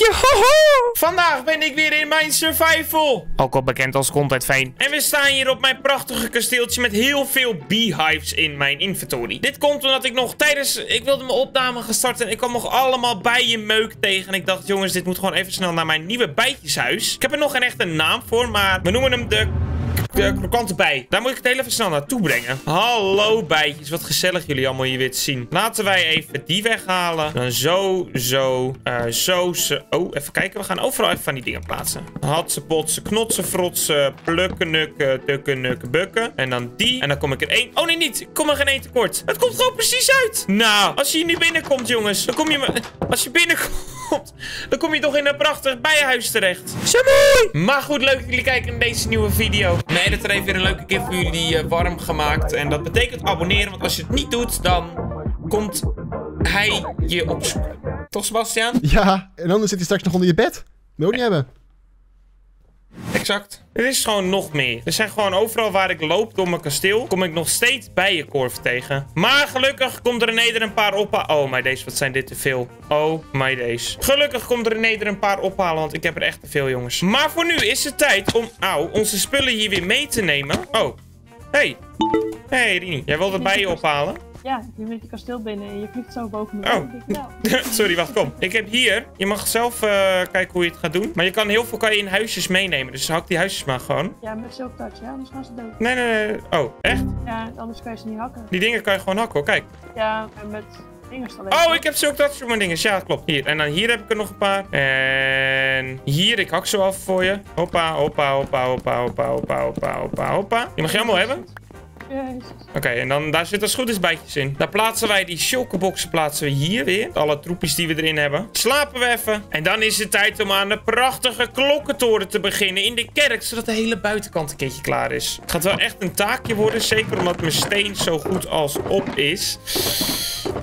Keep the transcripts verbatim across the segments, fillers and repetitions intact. Yo -ho! Vandaag ben ik weer in mijn survival. Ook al bekend als ContentVeen. En we staan hier op mijn prachtige kasteeltje met heel veel beehives in mijn inventory. Dit komt omdat ik nog tijdens... Ik wilde mijn opname gestart en ik kwam nog allemaal bijenmeuk tegen. En ik dacht, jongens, dit moet gewoon even snel naar mijn nieuwe bijtjeshuis. Ik heb er nog geen echte naam voor, maar we noemen hem de... De krokante bij. Daar moet ik het heel even snel naartoe brengen. Hallo bijtjes. Wat gezellig jullie allemaal hier weer te zien. Laten wij even die weghalen. Dan zo, zo, uh, zo, zo. Oh, even kijken. We gaan overal even van die dingen plaatsen. Hatsen, potsen, knotsen, frotsen, plukken, nukken, dukken, nukken, bukken. En dan die. En dan kom ik er één. Oh nee, niet. Ik kom er geen één tekort. Het komt gewoon precies uit. Nou, als je hier nu binnenkomt, jongens. Dan kom je maar... Als je binnenkomt... Dan kom je toch in een prachtig bijenhuis terecht. Samoei! Maar goed, leuk dat jullie kijken naar deze nieuwe video. Mijn editor heeft weer een leuke gift voor jullie uh, warm gemaakt. En dat betekent abonneren, want als je het niet doet, dan komt hij je opzoeken. Toch, Sebastian? Ja, en anders zit hij straks nog onder je bed. Dat wil ik niet hebben. Exact. Er is gewoon nog meer. Er zijn gewoon overal waar ik loop door mijn kasteel, kom ik nog steeds bijenkorf tegen. Maar gelukkig komt René er een paar ophalen. Oh my days, wat zijn dit te veel. Oh my days. Gelukkig komt René er een paar ophalen, want ik heb er echt te veel, jongens. Maar voor nu is het tijd om, auw, onze spullen hier weer mee te nemen. Oh. Hey. Hey Rini, jij wilde bijen ophalen? Ja, je bent je kasteel binnen en je vliegt zo boven me. Oh, ja. Sorry, wacht, kom. Ik heb hier, je mag zelf uh, kijken hoe je het gaat doen. Maar je kan heel veel kan je in huisjes meenemen, dus hak die huisjes maar gewoon. Ja, met Silk Touch, ja, anders gaan ze dood. Nee, nee, nee. Oh, echt? Ja, anders kan je ze niet hakken. Die dingen kan je gewoon hakken, hoor, kijk. Ja, en met... Oh, ik heb Silk Touch voor mijn dinges. Ja, klopt. Hier. En dan hier heb ik er nog een paar. En hier, ik hak zo af voor je. Hoppa, hoppa, hoppa, hoppa, hoppa, hoppa, hoppa, hoppa, hoppa. Die mag je allemaal hebben. Oké, okay, en dan daar zitten als goed is bijtjes in. Daar plaatsen wij die chocoboxen plaatsen we hier weer. Alle troepjes die we erin hebben. Slapen we even. En dan is het tijd om aan de prachtige klokkentoren te beginnen in de kerk. Zodat de hele buitenkant een keertje klaar is. Het gaat wel echt een taakje worden. Zeker omdat mijn steen zo goed als op is.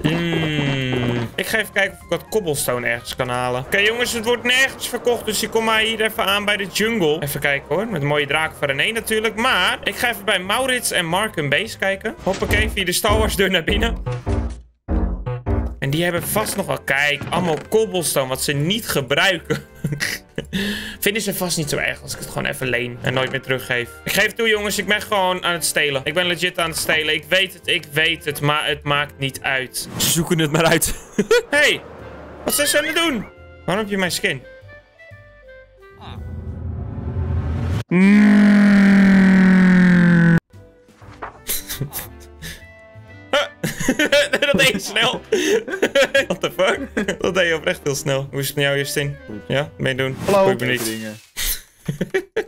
Mm. Ik ga even kijken of ik wat cobblestone ergens kan halen. Oké, okay, jongens, het wordt nergens verkocht. Dus ik kom maar hier even aan bij de jungle. Even kijken hoor. Met een mooie draak van René natuurlijk. Maar ik ga even bij Maurits en Mark een base kijken. Hoppakee, via de Star Wars deur naar binnen. En die hebben vast nog wel... Kijk, allemaal cobblestone wat ze niet gebruiken. Vinden ze vast niet zo erg als ik het gewoon even leen en nooit meer teruggeef. Ik geef toe, jongens. Ik ben gewoon aan het stelen. Ik ben legit aan het stelen. Ik weet het, ik weet het. Maar het maakt niet uit. Ze zoeken het maar uit. Hey, wat zijn ze aan het doen? Waarom heb je mijn skin? Ah. Mm. Dat deed je snel. What the fuck? Dat deed je oprecht heel snel. Hoe is het met jou, Justin? Ja, meedoen. Hallo. Ik ben niet.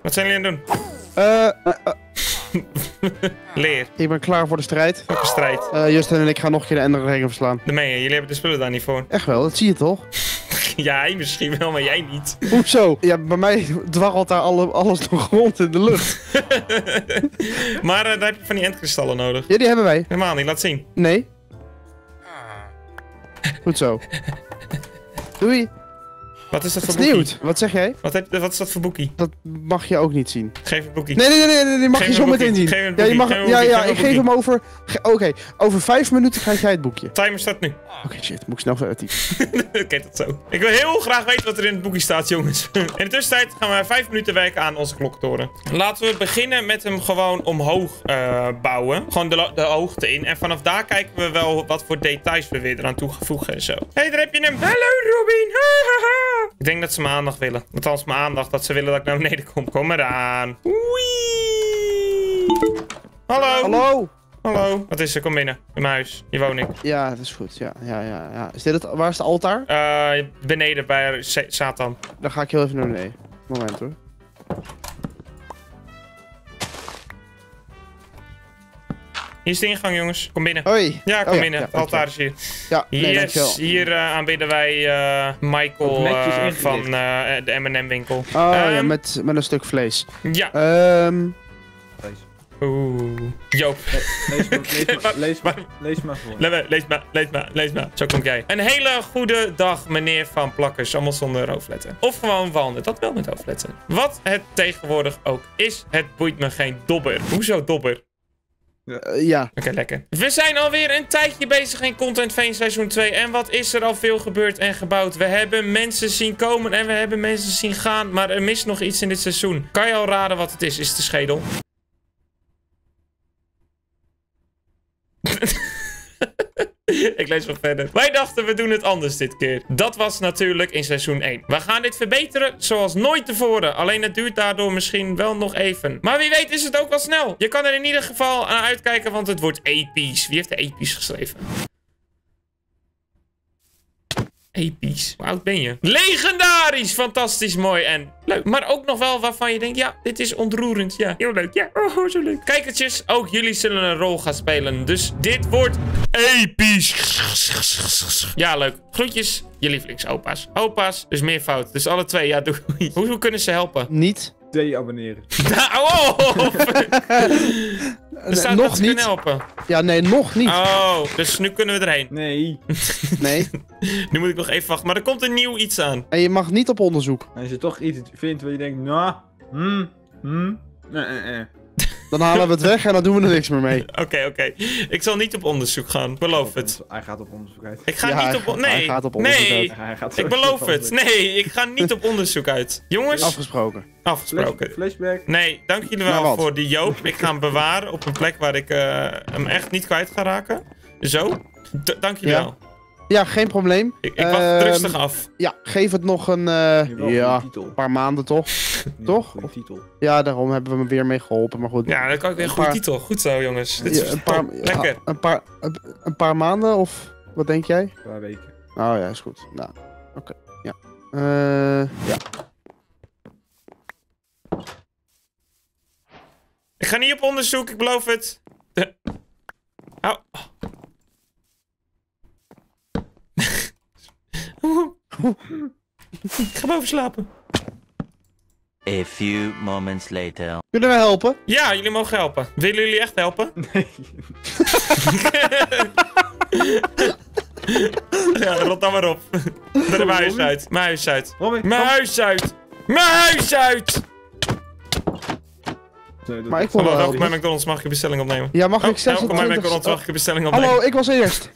Wat zijn jullie aan het doen? Uh, uh, uh. Leer. Ik ben klaar voor de strijd. Welke strijd? Uh, Justin en ik gaan nog een keer de enderdragon verslaan. De meen je, jullie hebben de spullen daar niet voor. Echt wel, dat zie je toch? Ja, hij misschien wel, maar jij niet. Hoezo? Ja, bij mij dwarrelt daar alle, alles nog rond in de lucht. Maar uh, daar heb je van die endkristallen nodig. Ja, die hebben wij. Helemaal niet, laat zien. Nee. Goed zo. Doei. Wat is dat voor boekie? Wat zeg jij? Wat, heb, wat is dat voor boekie? Dat mag je ook niet zien. Geef een boekie. Nee, nee, nee, nee, die mag je zo meteen zien. Geef een boekie. Ja, je mag, geef een boekie. Ja, ja, ik geef hem over... Oké, okay. Over vijf minuten krijg jij het boekje. Timer staat nu. Oké, okay, shit, moet ik snel verder typen. Oké, dat zo. Ik wil heel graag weten wat er in het boekje staat, jongens. In de tussentijd gaan we vijf minuten werken aan onze kloktoren. Laten we beginnen met hem gewoon omhoog uh, bouwen. Gewoon de, de hoogte in. En vanaf daar kijken we wel wat voor details we weer eraan toevoegen en zo. Hé, hey, daar heb je hem. Hallo, Robin. Hahaha. Ik denk dat ze mijn aandacht willen. Althans, mijn aandacht dat ze willen dat ik naar beneden kom. Kom eraan. Oei. Hallo. Hallo. Hallo. Wat is er? Kom binnen. In mijn huis. Hier woon ik. Ja, dat is goed. Ja, ja, ja, ja. Is dit het? Waar is de altaar? Uh, beneden bij Satan. Dan ga ik heel even naar beneden. Moment hoor. Hier is de ingang, jongens. Kom binnen. Hoi. Ja, kom oh, ja. binnen. Het ja, altaar is hier. Ja, nee, yes. Hier uh, aanbidden wij uh, Michael uh, van uh, de M en M winkel. Oh um, ja, met, met een stuk vlees. Ja. Um... Vlees. Oeh. Joop. Lees maar, lees maar, lees maar, lees maar voor. Lees maar, lees maar, lees maar, lees maar. Zo kom jij. Een hele goede dag, meneer Van Plakkers. Allemaal zonder hoofdletter. Of gewoon Walnut. Dat wel met hoofdletter. Wat het tegenwoordig ook is, het boeit me geen dobber. Hoezo dobber? Ja. Uh, ja. Oké, okay, lekker. We zijn alweer een tijdje bezig in ContentVeen seizoen twee. En wat is er al veel gebeurd en gebouwd? We hebben mensen zien komen en we hebben mensen zien gaan. Maar er mist nog iets in dit seizoen. Kan je al raden wat het is? Is het de schedel? Ik lees wel verder. Wij dachten we doen het anders dit keer. Dat was natuurlijk in seizoen één. We gaan dit verbeteren zoals nooit tevoren. Alleen het duurt daardoor misschien wel nog even. Maar wie weet is het ook wel snel. Je kan er in ieder geval aan uitkijken, want het wordt episch. Wie heeft de episch geschreven? Episch. Hoe oud ben je? Legendarisch! Fantastisch mooi en leuk. Maar ook nog wel waarvan je denkt, ja, dit is ontroerend. Ja, heel leuk. Ja, oh, zo leuk. Kijkertjes, ook jullie zullen een rol gaan spelen. Dus dit wordt episch. Ja, leuk. Groetjes, je lievelingsopa's. Opa's, dus meer fout. Dus alle twee, ja, doe. Hoe, hoe kunnen ze helpen? Niet. De-abonneren. Oh! Dus nee, nog niet. Helpen. Ja, nee, nog niet. Oh, dus nu kunnen we erheen. Nee. Nee. Nu moet ik nog even wachten, maar er komt een nieuw iets aan. En je mag niet op onderzoek. En als je toch iets vindt waar je denkt, nou, nah, hmm, hmm, nee, nee, nee. Dan halen we het weg en dan doen we er niks meer mee. Oké, okay, oké. Okay. Ik zal niet op onderzoek gaan. Beloof het. Hij gaat op onderzoek uit. Ik ga ja, niet op, gaat, nee. Hij gaat op onderzoek nee. uit. Hij gaat ik beloof het. Nee, ik ga niet op onderzoek uit. Jongens. Afgesproken. Afgesproken. Flashback. Nee, dank jullie wel voor die Joop. Ik ga hem bewaren op een plek waar ik uh, hem echt niet kwijt ga raken. Zo. D dank jullie ja. wel. Ja, geen probleem. Ik, ik wacht uh, rustig af. Ja, geef het nog een, uh, ja, een paar maanden toch? toch? Of, titel. Ja, daarom hebben we me weer mee geholpen, maar goed. Ja, dan kan ik weer een goede paar... titel. Goed zo, jongens. Ja, Dit is een paar, lekker. Ja, een, paar, een, een paar maanden of wat denk jij? Een paar weken. Oh ja, is goed. Nou, oké. Okay. Ja. Uh, ja. Ik ga niet op onderzoek, ik beloof het. Au. Oh. Ik ga boven slapen. A few moments later. Kunnen we helpen? Ja, jullie mogen helpen. Willen jullie echt helpen? Nee. Ja, rot dan maar op. Naar mijn huis uit. Mijn huis uit. Mijn huis uit. Mijn huis uit. Nee, maar ik vond Hallo, welkom bij McDonald's. Mag ik je bestelling opnemen? Ja, mag oh, ik zesentwintig... Welkom bij McDonald's. Mag ik je bestelling opnemen? Hallo, ik was eerst. Uh,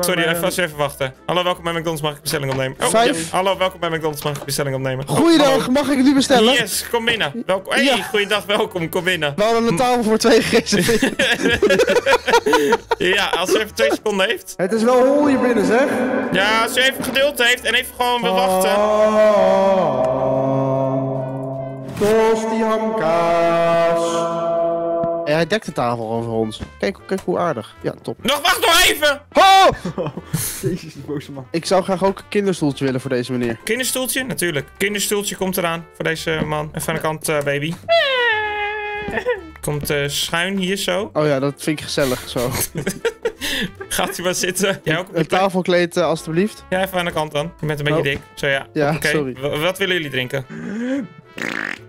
Sorry, even, uh... even wachten. Hallo, welkom bij McDonald's, mag ik bestelling opnemen? Oh, Vijf. Yes. Hallo, welkom bij McDonald's, mag ik bestelling opnemen? Oh, goeiedag, mag ik nu bestellen? Yes, kom binnen. Welkom. Hey, ja. Goeiedag, welkom, kom binnen. We hadden een tafel voor twee gereserveerd. Ja, als u even twee seconden heeft. Het is wel hol hier binnen, zeg. Ja, als u even geduld heeft en even gewoon wil wachten. Tosti hamkaas. Ja, hij dekt de tafel over ons. Kijk, kijk hoe aardig. Ja, top. Nog wacht nog even! Oh! Jezus, die boze man. Ik zou graag ook een kinderstoeltje willen voor deze meneer. Kinderstoeltje? Natuurlijk. Kinderstoeltje komt eraan voor deze man. Even aan de kant, uh, baby. Komt uh, schuin hier zo. Oh ja, dat vind ik gezellig zo. Gaat u maar zitten. Jij ook op een tafelkleed, uh, alstublieft. Ja, even aan de kant dan. Je bent een beetje oh. dik. Zo ja. Ja, okay. Sorry. W wat willen jullie drinken?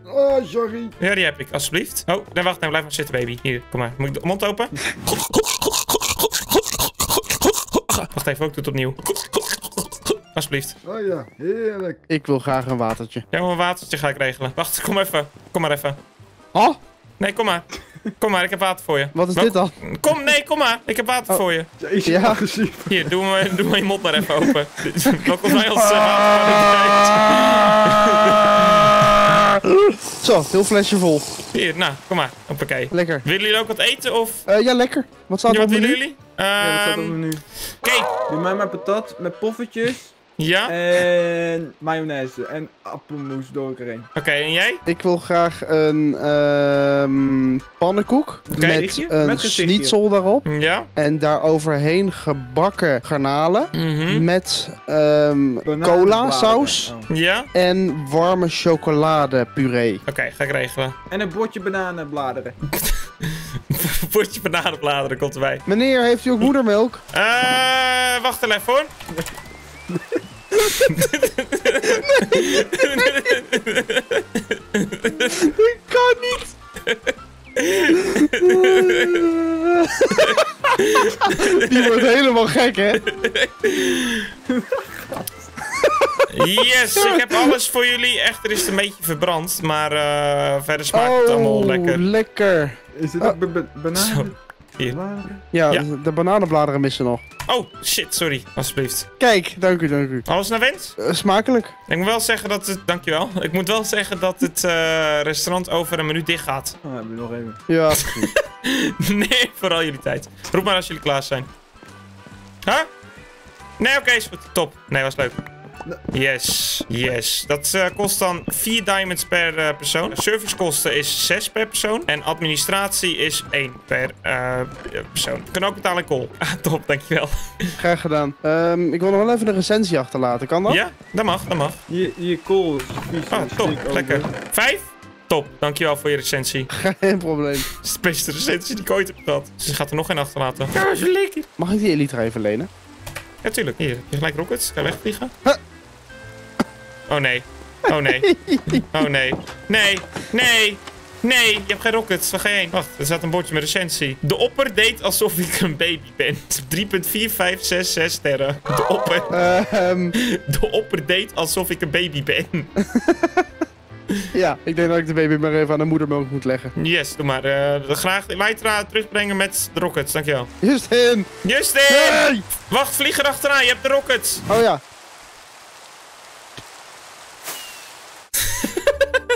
Oh, sorry. Ja, die heb ik, alsjeblieft. Oh, nee, wacht, nee, blijf maar zitten, baby. Hier, kom maar. Moet ik de mond open? Wacht even, ook doe het opnieuw. Alsjeblieft. Oh ja, heerlijk. Ik wil graag een watertje. Ja, maar een watertje ga ik regelen. Wacht, kom even. Kom maar even. Oh? Nee, kom maar. Kom maar, ik heb water voor je. Wat is maar, dit dan? Kom, nee, kom maar. Ik heb water oh. voor je. Jezus, ja, gezien. Hier, doe mijn, doe mijn mond maar even open. Welkom bij ons. Zo, heel flesje vol. Hier, nou, kom maar. Hoppakee. Lekker. Willen jullie ook wat eten of? Uh, ja, lekker. Wat staat er op het menu? Wat willen jullie? Uh, ja, wat staat op het menu? Cake. Doe mij maar patat met poffertjes. Ja. En mayonaise en appelmoes door elkaar heen. Oké, okay, en jij? Ik wil graag een um, pannenkoek okay, met een met schnitzel daarop. Ja. En daaroverheen gebakken garnalen mm-hmm. met um, cola saus. Oh. Ja. En warme chocoladepuree. Oké, okay, ga ik regelen. En een bordje bananenbladeren. Een bordje bananenbladeren komt erbij. Meneer, heeft u ook moedermelk? Eh, uh, wacht even hoor. Nee, nee. Dat kan niet. Die wordt helemaal gek, hè? Yes, ik heb alles voor jullie. Echter is het een beetje verbrand, maar uh, verder smaakt oh, het allemaal lekker. lekker. Is dit oh. ook bananen? Ja, ja, de bananenbladeren missen nog. Oh, shit, sorry. Alsjeblieft. Kijk, dank u, dank u. Alles naar wens? Uh, smakelijk. Ik moet wel zeggen dat het... Dankjewel. Ik moet wel zeggen dat het uh, restaurant over een minuut dicht gaat. Ah, heb je nog even. Ja. Nee, vooral jullie tijd. Roep maar als jullie klaar zijn. Huh? Nee, oké, okay, is goed. Top. Nee, was leuk. Yes, yes. Dat uh, kost dan vier diamonds per uh, persoon. Servicekosten is zes per persoon. En administratie is één per uh, persoon. Kan ook betalen in kool. Ah, top, dankjewel. Graag gedaan. Um, ik wil nog wel even een recensie achterlaten, kan dat? Ja, dat mag, dat mag. Je, je kool is vies. Ah, top, lekker. Vijf? Top, dankjewel voor je recensie. Geen probleem. Dat is de beste recensie die ik ooit heb gehad. Dus je gaat er nog geen achterlaten. Mag ik die Elytra even lenen? Ja, tuurlijk. Hier, je gelijk rockets. Ga wegvliegen. Huh? Oh nee. Oh nee. Oh nee. Nee. Nee. Nee. Je hebt geen rockets. Waar ga je heen? Wacht, er staat een bordje met recensie. De opper deed alsof ik een baby ben. drie komma vier vijf zes zes sterren. De opper. Uh, um... De opper deed alsof ik een baby ben. Ja, ik denk dat ik de baby maar even aan de moedermelk moet leggen. Yes, doe maar. Uh, graag de Elytra terugbrengen met de rockets, dankjewel. Justin! Justin! Nee! Wacht, vlieg erachteraan, je hebt de rockets! Oh ja.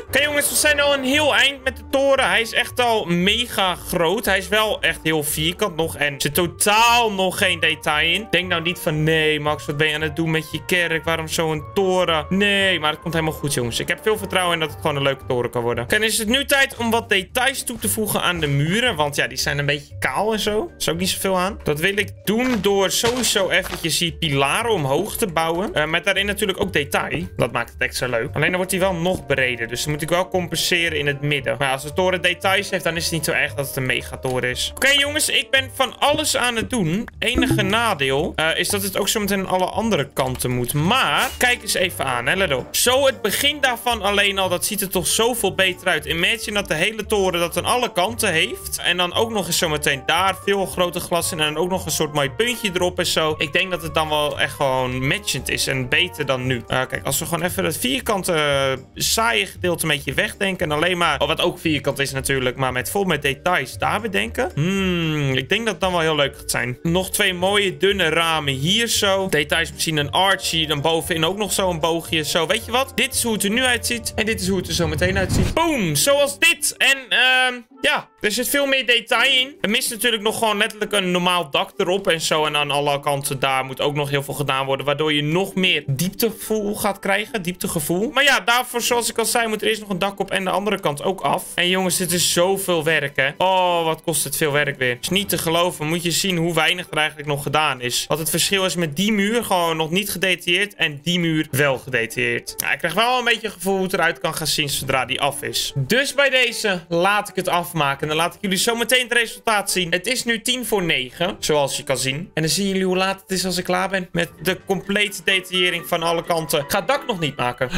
Oké jongens, we zijn al een heel eind met de toren. Hij is echt al mega groot. Hij is wel echt heel vierkant nog en er zit totaal nog geen detail in. Denk nou niet van, nee Max, wat ben je aan het doen met je kerk? Waarom zo'n toren? Nee, maar het komt helemaal goed jongens. Ik heb veel vertrouwen in dat het gewoon een leuke toren kan worden. Oké, dan is het nu tijd om wat details toe te voegen aan de muren. Want ja, die zijn een beetje kaal en zo. Er is ook niet zoveel aan. Dat wil ik doen door sowieso eventjes die pilaren omhoog te bouwen. Uh, met daarin natuurlijk ook detail. Dat maakt het extra leuk. Alleen dan wordt hij wel nog breder, dus dan moet ik wel compenseren in het midden. Maar als de toren details heeft, dan is het niet zo erg dat het een megatoren is. Oké okay, jongens, ik ben van alles aan het doen. Enige nadeel uh, is dat het ook zo meteen aan alle andere kanten moet. Maar, kijk eens even aan, hè, let op. Zo het begin daarvan alleen al, dat ziet er toch zoveel beter uit. Imagine dat de hele toren dat aan alle kanten heeft. En dan ook nog eens zometeen daar veel groter glas in. En dan ook nog een soort mooi puntje erop en zo. Ik denk dat het dan wel echt gewoon matchend is. En beter dan nu. Uh, kijk, als we gewoon even dat vierkante uh, saaie gedeelte een beetje wegdenken. En alleen maar, oh, wat ook vierkant is natuurlijk, maar met vol met details daar bedenken. Hmm, ik denk dat het dan wel heel leuk gaat zijn. Nog twee mooie dunne ramen hier zo. Details misschien een archie, dan bovenin ook nog zo een boogje. Zo, weet je wat? Dit is hoe het er nu uitziet. En dit is hoe het er zo meteen uitziet. Boom, zoals dit. En, ehm, uh, ja, er zit veel meer detail in. Er mist natuurlijk nog gewoon letterlijk een normaal dak erop en zo. En aan alle kanten daar moet ook nog heel veel gedaan worden, waardoor je nog meer dieptegevoel gaat krijgen. Dieptegevoel. Maar ja, daarvoor, zoals ik al zei, moet er eerst nog een dak op en de andere kant ook af. En jongens, dit is zoveel werk, hè. Oh, wat kost het veel werk weer. Het is niet te geloven. Moet je zien hoe weinig er eigenlijk nog gedaan is. Wat het verschil is met die muur, gewoon nog niet gedetailleerd. En die muur wel gedetailleerd. Ja, ik krijg wel een beetje een gevoel hoe het eruit kan gaan zien zodra die af is. Dus bij deze laat ik het afmaken. En dan laat ik jullie zo meteen het resultaat zien. Het is nu tien voor negen, zoals je kan zien. En dan zien jullie hoe laat het is als ik klaar ben. Met de complete detaillering van alle kanten. Ik ga het dak nog niet maken.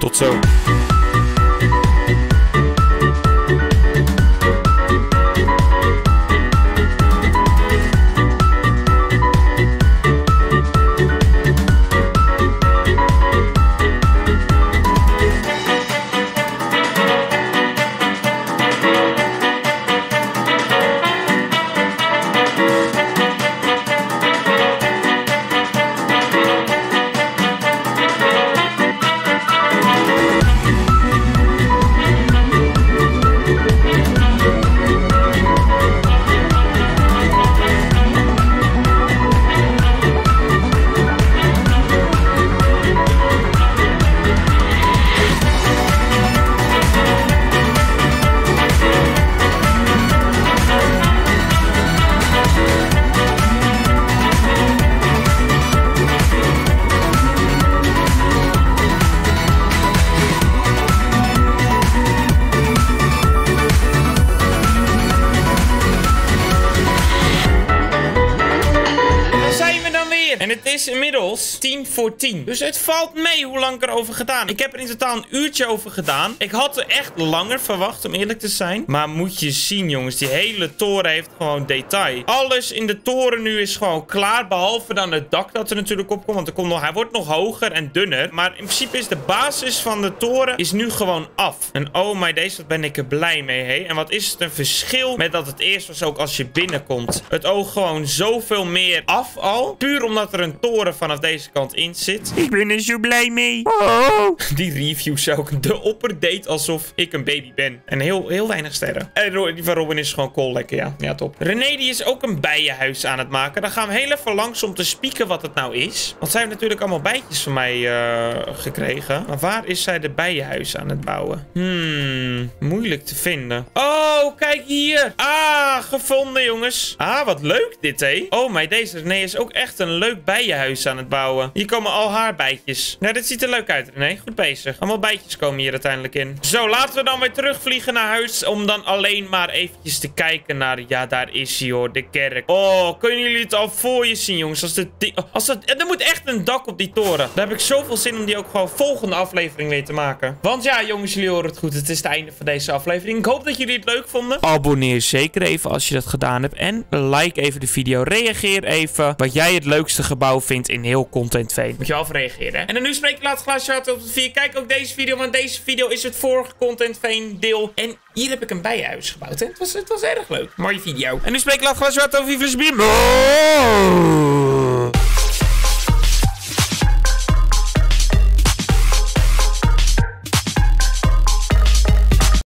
Tot zo. is inmiddels tien voor tien. Dus het valt mee hoe lang ik erover gedaan. Ik heb er in totaal een uurtje over gedaan. Ik had er echt langer verwacht, om eerlijk te zijn. Maar moet je zien, jongens. Die hele toren heeft gewoon detail. Alles in de toren nu is gewoon klaar. Behalve dan het dak dat er natuurlijk op komt. Want er komt nog, hij wordt nog hoger en dunner. Maar in principe is de basis van de toren is nu gewoon af. En oh my days, wat ben ik er blij mee, hé. En wat is het een verschil met dat het eerst was ook als je binnenkomt. Het oog gewoon zoveel meer af al. Puur omdat er een toren vanaf deze kant in zit. Ik ben er zo blij mee. Oh. Die reviews ook. De opper deed alsof ik een baby ben. En heel, heel weinig sterren. En die van Robin is gewoon kool lekker, ja. Ja, top. René die is ook een bijenhuis aan het maken. Daar gaan we heel even langs om te spieken wat het nou is. Want zij heeft natuurlijk allemaal bijtjes van mij uh, gekregen. Maar waar is zij de bijenhuis aan het bouwen? Hmm, moeilijk te vinden. Oh, kijk hier. Ah, gevonden jongens. Ah, wat leuk dit, hé. Oh my, deze René is ook echt een leuk bijenhuis aan het bouwen. Hier komen al haar bijtjes. Nou, dit ziet er leuk uit, René. Goed bezig. Allemaal bijtjes komen hier uiteindelijk in. Zo, laten we dan weer terugvliegen naar huis. Om dan alleen maar eventjes te kijken naar... Ja, daar is hij hoor, de kerk. Oh, kunnen jullie het al voor je zien, jongens? Als, de als dat... Er moet echt een dak op die toren. Daar heb ik zoveel zin om die ook gewoon volgende aflevering mee te maken. Want ja, jongens, jullie horen het goed. Het is het einde van deze aflevering. Ik hoop dat jullie het leuk vonden. Abonneer zeker even als je dat gedaan hebt. En like even de video. Reageer even wat jij het leukste gebouw vindt in heel ContentVeen. Moet je wel voor reageren, hè? En dan nu spreek ik laatst glaasje hart op het vier. Kijk ook deze video, want deze video is het vorige ContentVeen deel. En hier heb ik een bijenhuis gebouwd, hè? Het was, het was erg leuk. Mooie video. En nu spreek ik laatst glaasje hart over vier.